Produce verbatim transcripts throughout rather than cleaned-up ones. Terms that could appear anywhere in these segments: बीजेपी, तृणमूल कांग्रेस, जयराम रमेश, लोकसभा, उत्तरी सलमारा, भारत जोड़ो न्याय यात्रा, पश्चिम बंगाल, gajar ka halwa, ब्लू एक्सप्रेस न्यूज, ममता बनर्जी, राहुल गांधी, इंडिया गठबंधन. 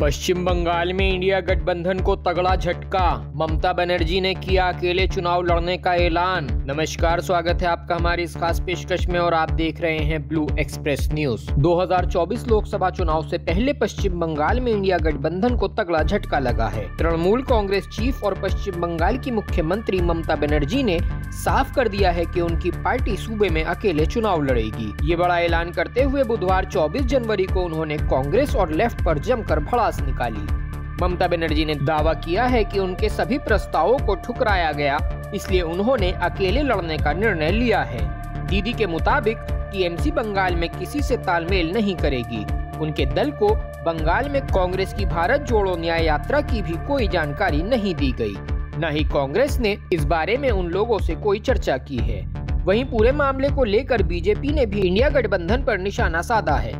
पश्चिम बंगाल में इंडिया गठबंधन को तगड़ा झटका, ममता बनर्जी ने किया अकेले चुनाव लड़ने का ऐलान। नमस्कार, स्वागत है आपका हमारी इस खास पेशकश में और आप देख रहे हैं ब्लू एक्सप्रेस न्यूज। दो हज़ार चौबीस लोकसभा चुनाव से पहले पश्चिम बंगाल में इंडिया गठबंधन को तगड़ा झटका लगा है। तृणमूल कांग्रेस चीफ और पश्चिम बंगाल की मुख्यमंत्री ममता बनर्जी ने साफ कर दिया है कि उनकी पार्टी सूबे में अकेले चुनाव लड़ेगी। ये बड़ा ऐलान करते हुए बुधवार चौबीस जनवरी को उन्होंने कांग्रेस और लेफ्ट पर जमकर भड़ा निकाली। ममता बनर्जी ने दावा किया है कि उनके सभी प्रस्तावों को ठुकराया गया, इसलिए उन्होंने अकेले लड़ने का निर्णय लिया है। दीदी के मुताबिक टीएमसी बंगाल में किसी से तालमेल नहीं करेगी। उनके दल को बंगाल में कांग्रेस की भारत जोड़ो न्याय यात्रा की भी कोई जानकारी नहीं दी गई। न ही कांग्रेस ने इस बारे में उन लोगों से कोई चर्चा की है। वहीं पूरे मामले को लेकर बीजेपी ने भी इंडिया गठबंधन पर निशाना साधा है।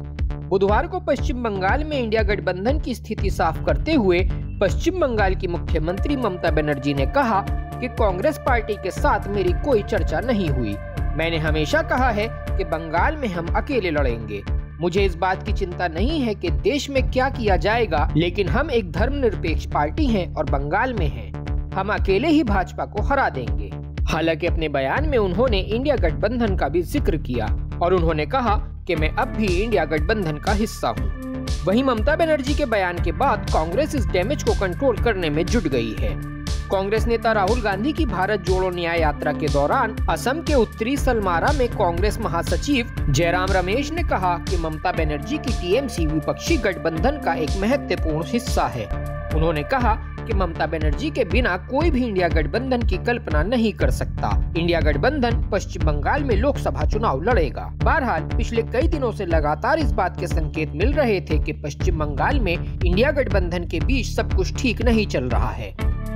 बुधवार को पश्चिम बंगाल में इंडिया गठबंधन की स्थिति साफ करते हुए पश्चिम बंगाल की मुख्यमंत्री ममता बनर्जी ने कहा कि कांग्रेस पार्टी के साथ मेरी कोई चर्चा नहीं हुई। मैंने हमेशा कहा है कि बंगाल में हम अकेले लड़ेंगे। मुझे इस बात की चिंता नहीं है कि देश में क्या किया जाएगा, लेकिन हम एक धर्मनिरपेक्ष पार्टी हैं और बंगाल में हैं। हम अकेले ही भाजपा को हरा देंगे। हालांकि अपने बयान में उन्होंने इंडिया गठबंधन का भी जिक्र किया और उन्होंने कहा कि मैं अब भी इंडिया गठबंधन का हिस्सा हूँ। वहीं ममता बनर्जी के बयान के बाद कांग्रेस इस डैमेज को कंट्रोल करने में जुट गई है। कांग्रेस नेता राहुल गांधी की भारत जोड़ो न्याय यात्रा के दौरान असम के उत्तरी सलमारा में कांग्रेस महासचिव जयराम रमेश ने कहा कि ममता बनर्जी की टीएमसी विपक्षी गठबंधन का एक महत्वपूर्ण हिस्सा है। उन्होंने कहा कि ममता बनर्जी के बिना कोई भी इंडिया गठबंधन की कल्पना नहीं कर सकता। इंडिया गठबंधन पश्चिम बंगाल में लोकसभा चुनाव लड़ेगा। बहरहाल पिछले कई दिनों से लगातार इस बात के संकेत मिल रहे थे कि पश्चिम बंगाल में इंडिया गठबंधन के बीच सब कुछ ठीक नहीं चल रहा है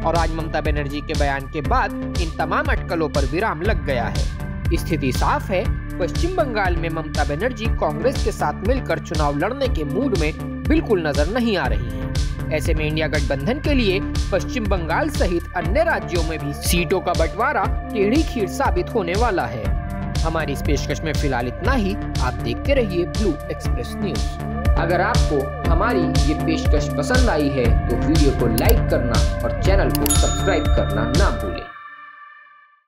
और आज ममता बनर्जी के बयान के बाद इन तमाम अटकलों पर विराम लग गया है। स्थिति साफ है। पश्चिम बंगाल में ममता बनर्जी कांग्रेस के साथ मिलकर चुनाव लड़ने के मूड में बिल्कुल नजर नहीं आ रही है। ऐसे में इंडिया गठबंधन के लिए पश्चिम बंगाल सहित अन्य राज्यों में भी सीटों का बंटवारा टेढ़ी खीर साबित होने वाला है। हमारी इस पेशकश में फिलहाल इतना ही। आप देखते रहिए ब्लू एक्सप्रेस न्यूज। अगर आपको हमारी ये पेशकश पसंद आई है तो वीडियो को लाइक करना और चैनल को सब्सक्राइब करना ना भूलें।